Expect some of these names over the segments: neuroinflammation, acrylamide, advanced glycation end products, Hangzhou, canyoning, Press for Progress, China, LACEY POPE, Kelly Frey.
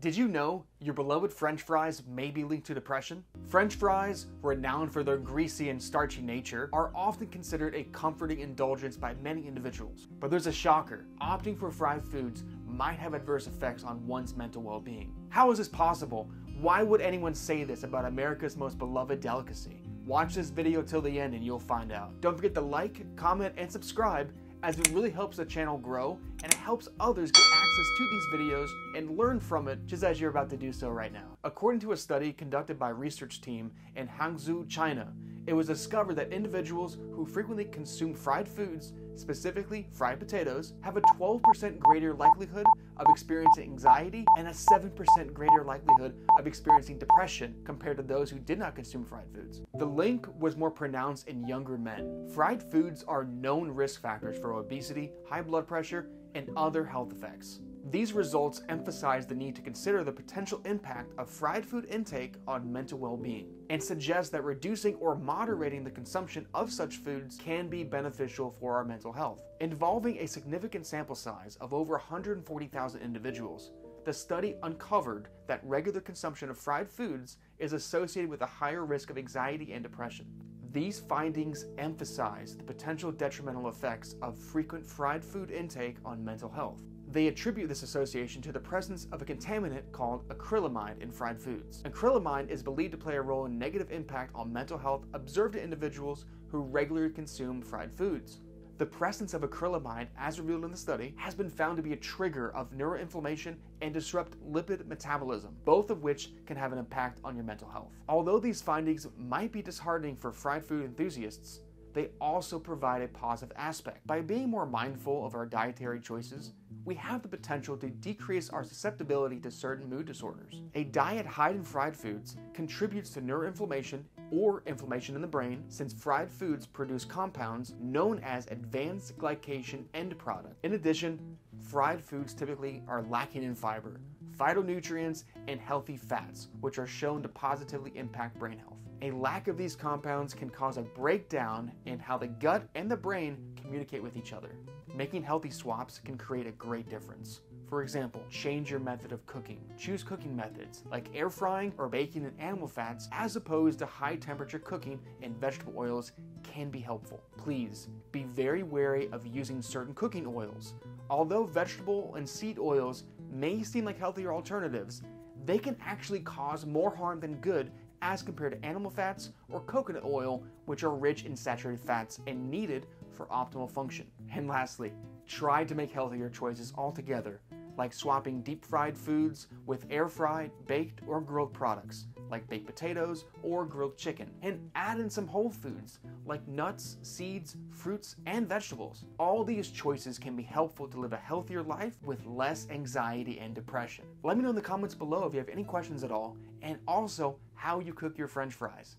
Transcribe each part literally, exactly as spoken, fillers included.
Did you know your beloved French fries may be linked to depression? French fries, renowned for their greasy and starchy nature, are often considered a comforting indulgence by many individuals. But there's a shocker. Opting for fried foods might have adverse effects on one's mental well-being. How is this possible? Why would anyone say this about America's most beloved delicacy? Watch this video till the end and you'll find out. Don't forget to like, comment, and subscribe, as it really helps the channel grow and it helps others get access to these videos and learn from it, just as you're about to do so right now. According to a study conducted by a research team in Hangzhou, China, it was discovered that individuals who frequently consume fried foods, specifically fried potatoes, have a twelve percent greater likelihood of experiencing anxiety and a seven percent greater likelihood of experiencing depression compared to those who did not consume fried foods. The link was more pronounced in younger men. Fried foods are known risk factors for obesity, high blood pressure, and other health effects. These results emphasize the need to consider the potential impact of fried food intake on mental well-being and suggest that reducing or moderating the consumption of such foods can be beneficial for our mental health. Involving a significant sample size of over one hundred forty thousand individuals, the study uncovered that regular consumption of fried foods is associated with a higher risk of anxiety and depression. These findings emphasize the potential detrimental effects of frequent fried food intake on mental health. They attribute this association to the presence of a contaminant called acrylamide in fried foods. Acrylamide is believed to play a role in negative impact on mental health observed in individuals who regularly consume fried foods. The presence of acrylamide, as revealed in the study, has been found to be a trigger of neuroinflammation and disrupt lipid metabolism, both of which can have an impact on your mental health. Although these findings might be disheartening for fried food enthusiasts, they also provide a positive aspect. By being more mindful of our dietary choices, we have the potential to decrease our susceptibility to certain mood disorders. A diet high in fried foods contributes to neuroinflammation or inflammation in the brain, since fried foods produce compounds known as advanced glycation end product. In addition, fried foods typically are lacking in fiber, phytonutrients, and healthy fats, which are shown to positively impact brain health. A lack of these compounds can cause a breakdown in how the gut and the brain communicate with each other. Making healthy swaps can create a great difference. For example, change your method of cooking. Choose cooking methods like air frying or baking in animal fats, as opposed to high temperature cooking in vegetable oils, can be helpful. Please be very wary of using certain cooking oils. Although vegetable and seed oils may seem like healthier alternatives, they can actually cause more harm than good as compared to animal fats or coconut oil, which are rich in saturated fats and needed for optimal function. And lastly, try to make healthier choices altogether, like swapping deep-fried foods with air-fried, baked, or grilled products, like baked potatoes or grilled chicken, and add in some whole foods, like nuts, seeds, fruits, and vegetables. All these choices can be helpful to live a healthier life with less anxiety and depression. Let me know in the comments below if you have any questions at all, and also how you cook your French fries.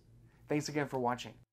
Thanks again for watching.